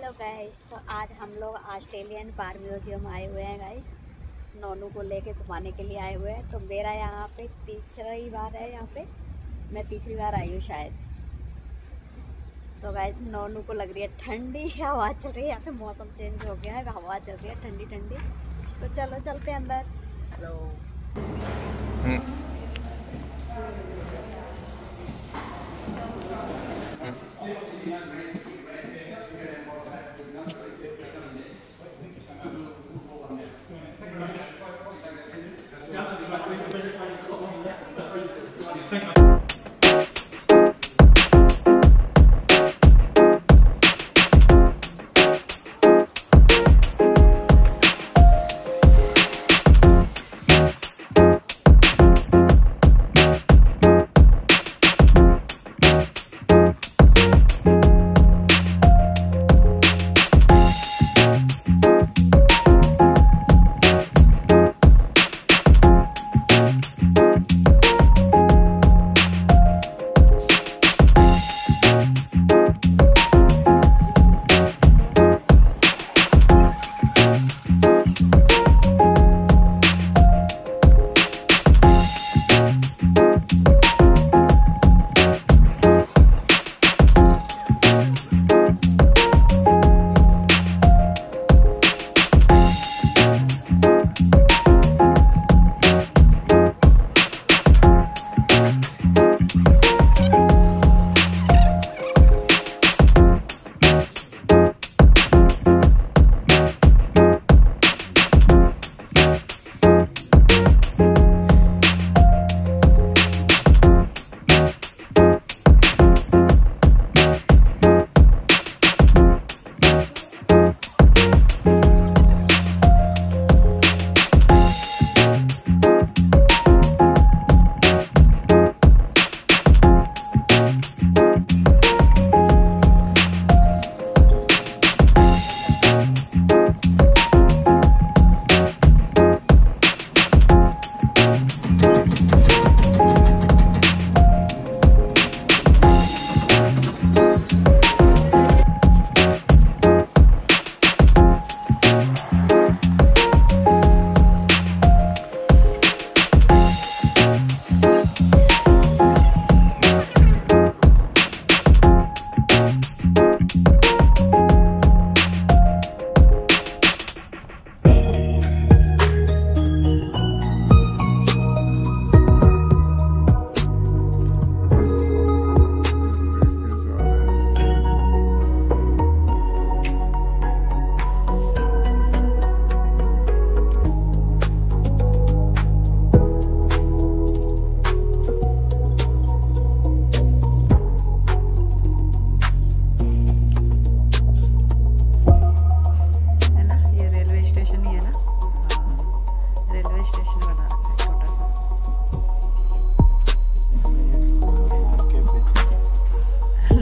Hello guys, तो आज हम लोग ऑस्ट्रेलियन बार म्यूजियम आए हुए हैं गाइस, नोनू को लेके घुमाने के लिए आए हुए हैं। तो मेरा यहाँ पे तीसरी बार है, यहाँ पे मैं तीसरी बार आई हूँ शायद। तो गाइस नोनू को लग रही है ठंडी हवा चल रही है, यहाँ पे मौसम चेंज हो गया है, हवा चल रही है ठंडी ठंडी। तो चलो चलते हैं अंदर। हेलो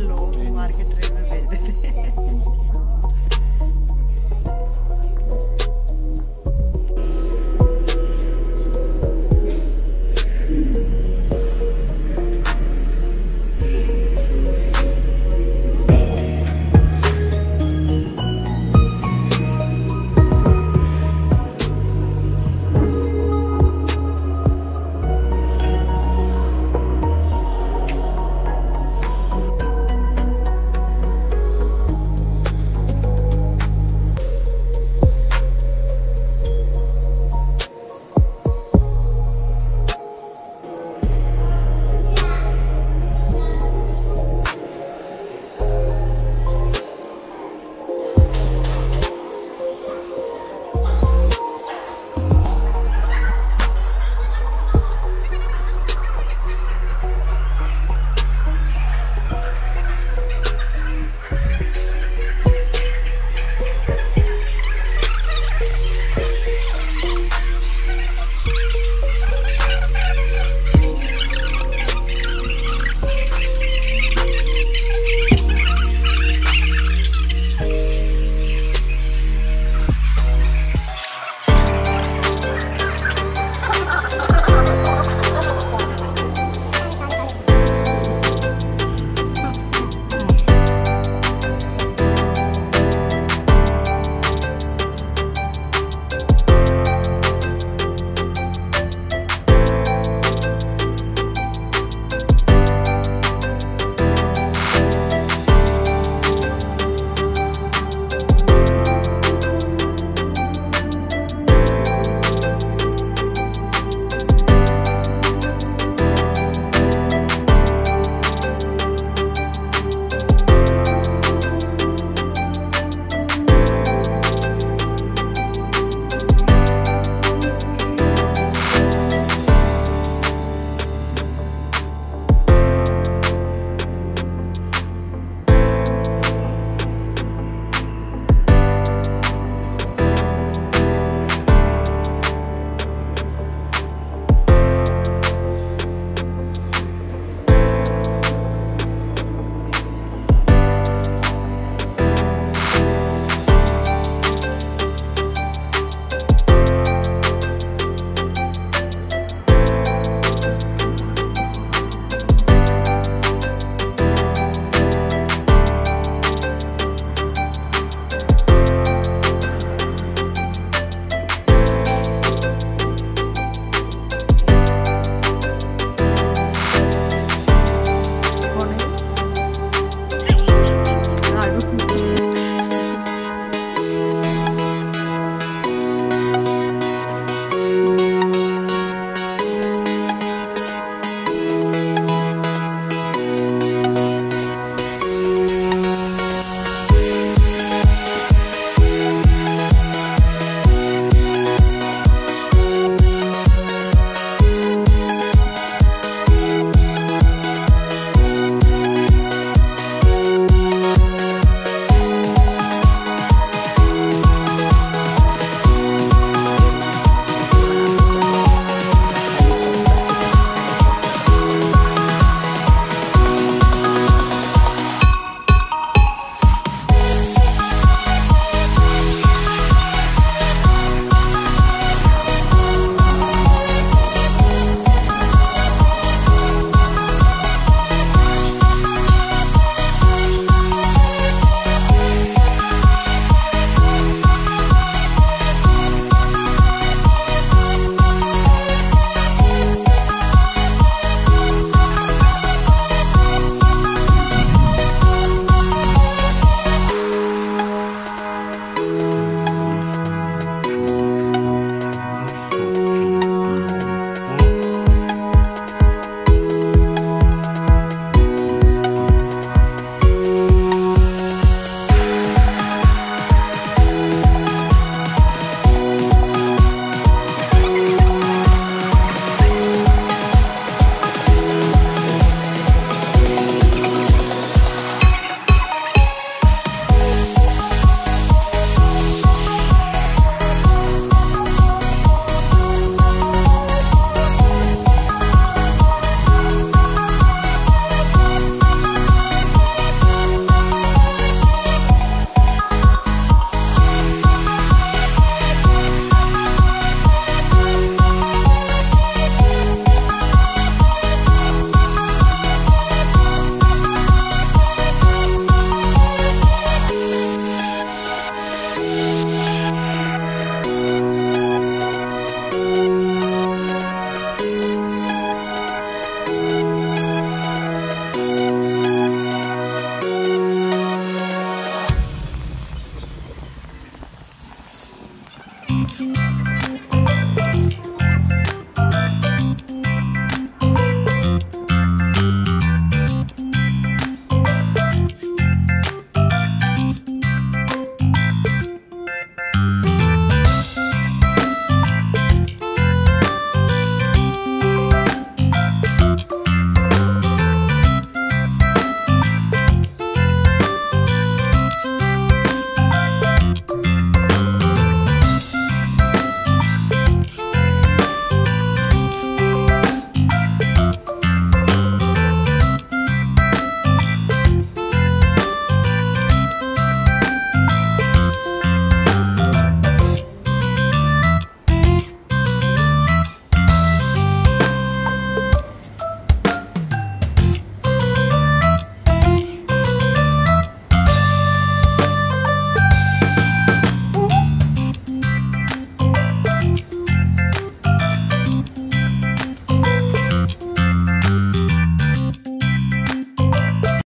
लोग मार्केट ट्रेन में भेज देते हैं।